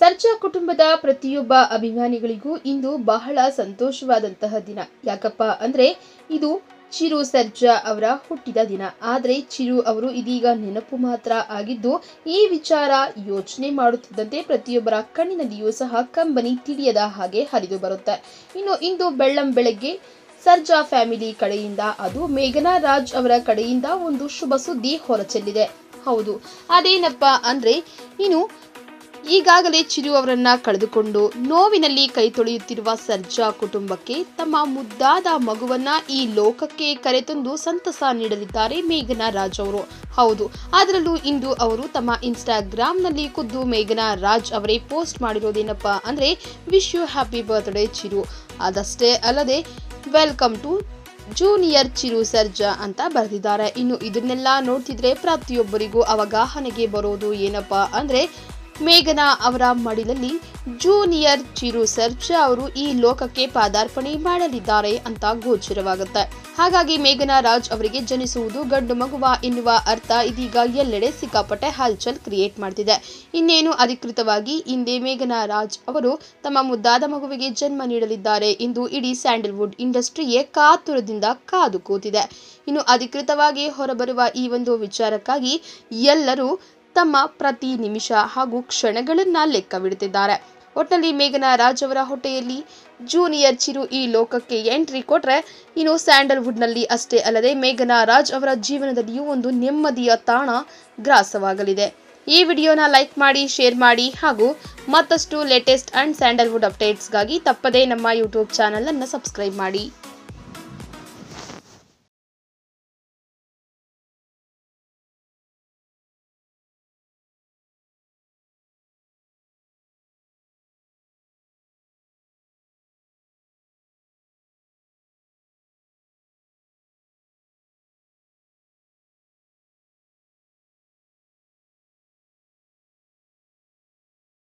ಸರ್ಜಾ ಕುಟುಂಬದ ಪ್ರತಿಯೊಬ್ಬ ಅಭಿಮಾನಿಗಳಿಗೂ ಇಂದು ಬಹಳ ಸಂತೋಷವಾದಂತಹ ದಿನ. ಯಾಕಪ್ಪ ಅಂದ್ರೆ ಇದು ಚಿರು ಸರ್ಜಾ ಅವರ ಹುಟ್ಟಿದ ದಿನ. ಆದರೆ ಚಿರು ಅವರು ಇದೀಗ ನೆನಪು ಮಾತ್ರ ಆಗಿದ್ದು, ಈ ವಿಚಾರ ಯೋಚನೆ ಮಾಡುತ್ತಿದ್ದಂತೆ ಪ್ರತಿಯೊಬ್ಬರ ಕಣ್ಣಿನಲ್ಲಿಯೂ ಸಹ ಕಂಬನಿ ತಿಳಿಯದ ಹಾಗೆ ಹರಿದು ಬರುತ್ತೆ. ಇನ್ನು ಇಂದು ಬೆಳ್ಳಂ ಬೆಳಗ್ಗೆ ಸರ್ಜಾ ಫ್ಯಾಮಿಲಿ ಕಡೆಯಿಂದ, ಅದು ಮೇಘನಾ ರಾಜ್ ಅವರ ಕಡೆಯಿಂದ ಒಂದು ಶುಭ ಸುದ್ದಿ ಹೊರಚೆಲ್ಲಿದೆ. ಹೌದು, ಅದೇನಪ್ಪ ಅಂದ್ರೆ ಇನ್ನು ಈಗಾಗಲೇ ಚಿರು ಅವರನ್ನ ಕಳೆದುಕೊಂಡು ನೋವಿನಲ್ಲಿ ಕೈ ತೊಳೆಯುತ್ತಿರುವ ಸರ್ಜಾ ಕುಟುಂಬಕ್ಕೆ ತಮ್ಮ ಮುದ್ದಾದ ಮಗುವನ್ನ ಈ ಲೋಕಕ್ಕೆ ಕರೆತಂದು ಸಂತಸ ನೀಡಲಿದ್ದಾರೆ ಮೇಘನಾ ರಾಜ್ ಅವರು. ಹೌದು, ಅದರಲ್ಲೂ ಇಂದು ಅವರು ತಮ್ಮ ಇನ್ಸ್ಟಾಗ್ರಾಮ್ನಲ್ಲಿ ಖುದ್ದು ಮೇಘನಾ ರಾಜ್ ಅವರೇ ಪೋಸ್ಟ್ ಮಾಡಿರೋದೇನಪ್ಪ ಅಂದ್ರೆ, wish you happy birthday Chiru, ಅದಷ್ಟೇ ಅಲ್ಲದೆ welcome to junior Chiru Sarja ಅಂತ ಬರೆದಿದ್ದಾರೆ. ಇನ್ನು ಇದನ್ನೆಲ್ಲ ನೋಡ್ತಿದ್ರೆ ಪ್ರತಿಯೊಬ್ಬರಿಗೂ ಅವಗಾಹನೆಗೆ ಬರೋದು ಏನಪ್ಪಾ ಅಂದ್ರೆ, ಮೇಘನಾ ಅವರ ಮಡಿಲಲ್ಲಿ ಜೂನಿಯರ್ ಚಿರು ಸರ್ಜಾ ಅವರು ಈ ಲೋಕಕ್ಕೆ ಪಾದಾರ್ಪಣೆ ಮಾಡಲಿದ್ದಾರೆ ಅಂತ ಗೋಚರವಾಗುತ್ತೆ. ಹಾಗಾಗಿ ಮೇಘನಾ ರಾಜ್ ಅವರಿಗೆ ಜನಿಸುವುದು ಗಂಡು ಮಗುವ ಎನ್ನುವ ಅರ್ಥ ಇದೀಗ ಎಲ್ಲೆಡೆ ಸಿಕ್ಕಾಪಟ್ಟೆ ಹಲ್ಚಲ್ ಕ್ರಿಯೇಟ್ ಮಾಡ್ತಿದೆ. ಇನ್ನೇನು, ಅಧಿಕೃತವಾಗಿ ಇಂದೇ ಮೇಘನಾ ರಾಜ್ ಅವರು ತಮ್ಮ ಮುದ್ದಾದ ಮಗುವಿಗೆ ಜನ್ಮ ನೀಡಲಿದ್ದಾರೆ ಎಂದು ಇಡೀ ಸ್ಯಾಂಡಲ್ವುಡ್ ಇಂಡಸ್ಟ್ರಿಯೇ ಕಾತುರದಿಂದ ಕಾದು ಕೂತಿದೆ. ಇನ್ನು ಅಧಿಕೃತವಾಗಿ ಹೊರಬರುವ ಈ ಒಂದು ವಿಚಾರಕ್ಕಾಗಿ ಎಲ್ಲರೂ ತಮ್ಮ ಪ್ರತಿ ನಿಮಿಷ ಹಾಗೂ ಕ್ಷಣಗಳನ್ನ ಲೆಕ್ಕವಿಡುತ್ತಿದ್ದಾರೆ. ಒಟ್ಟಿನಲ್ಲಿ ಮೇಘನಾ ರಾಜ್ ಅವರ ಹೊಟ್ಟೆಯಲ್ಲಿ ಜೂನಿಯರ್ ಚಿರು ಈ ಲೋಕಕ್ಕೆ ಎಂಟ್ರಿ ಕೊಟ್ರೆ ಇನ್ನು ಸ್ಯಾಂಡಲ್ವುಡ್ನಲ್ಲಿ ಅಷ್ಟೇ ಅಲ್ಲದೆ ಮೇಘನಾ ರಾಜ್ ಅವರ ಜೀವನದಲ್ಲಿಯೂ ಒಂದು ನೆಮ್ಮದಿಯ ತಾಣ ಗ್ರಾಸವಾಗಲಿದೆ. ಈ ವಿಡಿಯೋನ ಲೈಕ್ ಮಾಡಿ, ಶೇರ್ ಮಾಡಿ ಹಾಗೂ ಮತ್ತಷ್ಟು ಲೇಟೆಸ್ಟ್ ಅಂಡ್ ಸ್ಯಾಂಡಲ್ವುಡ್ ಅಪ್ಡೇಟ್ಸ್ಗಾಗಿ ತಪ್ಪದೇ ನಮ್ಮ ಯೂಟ್ಯೂಬ್ ಚಾನಲನ್ನು ಸಬ್ಸ್ಕ್ರೈಬ್ ಮಾಡಿ.